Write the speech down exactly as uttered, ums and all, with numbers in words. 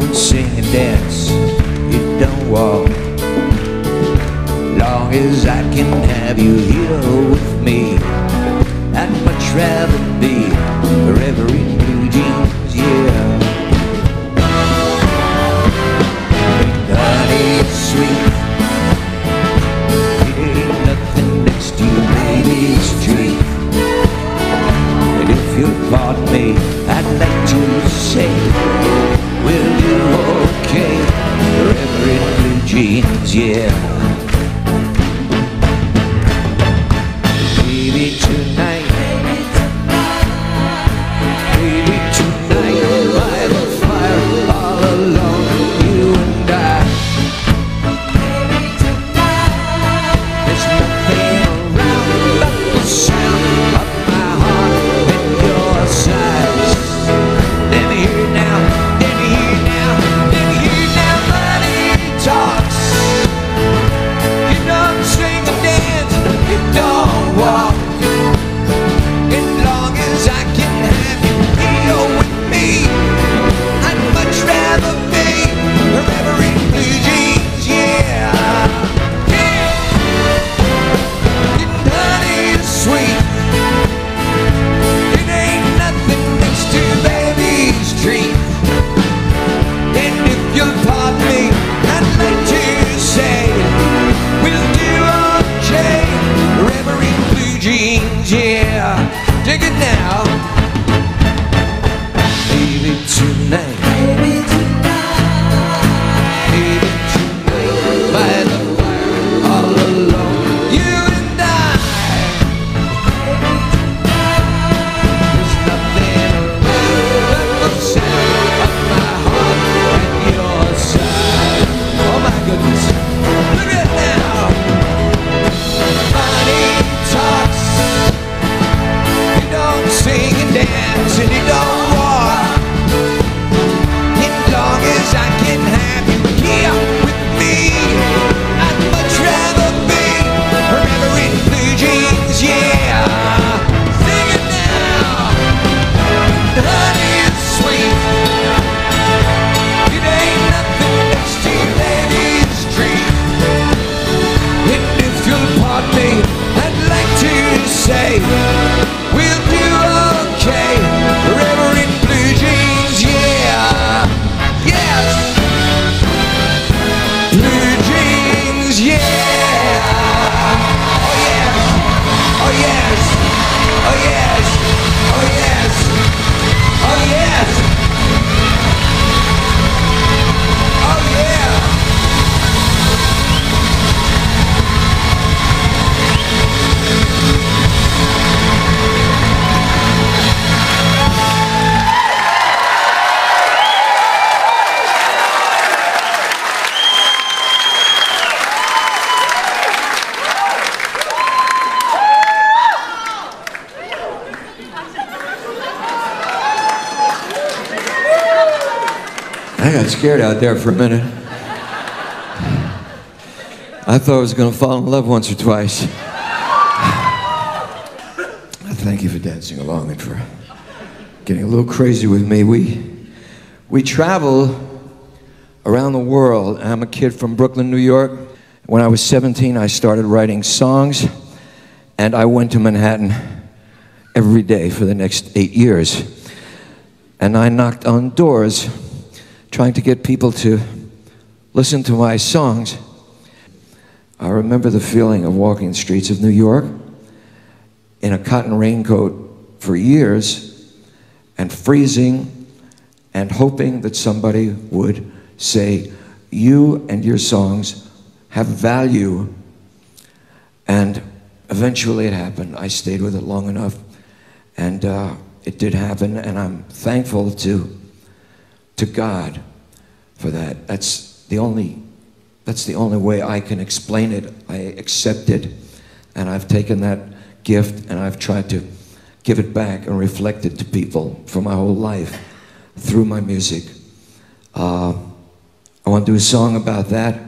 don't sing and dance, you don't walk. Long as I can have you here with me, I'd much rather be forever in blue jeans, yeah. Pink honey is sweet, ain't nothing next to your baby's treat. And if you'll pardon me, I'd like to say, will you okay forever in blue jeans, yeah. Dig it now. Maybe tonight, maybe tonight, maybe tonight, by the fire, all alone, you and I. Maybe tonight, there's nothing around but the sound of my heart and your side. Oh my goodness, look at that. Sing and dance and you don't walk. As long as I can have you here with me, I'd much rather be forever in blue jeans, yeah. Sing it now. Honey is sweet, it ain't nothing next to your lady's dream. And if you'll pardon me, I'd like to say, I got scared out there for a minute. I thought I was going to fall in love once or twice. Thank you for dancing along and for getting a little crazy with me. We, we travel around the world. I'm a kid from Brooklyn, New York. When I was seventeen, I started writing songs, and I went to Manhattan every day for the next eight years. And I knocked on doors, trying to get people to listen to my songs. I remember the feeling of walking the streets of New York in a cotton raincoat for years and freezing and hoping that somebody would say, you and your songs have value. And eventually it happened. I stayed with it long enough, and uh, it did happen, and I'm thankful to to God for that. That's the only, that's the only way I can explain it. I accept it, and I've taken that gift and I've tried to give it back and reflect it to people for my whole life through my music. Uh, I want to do a song about that.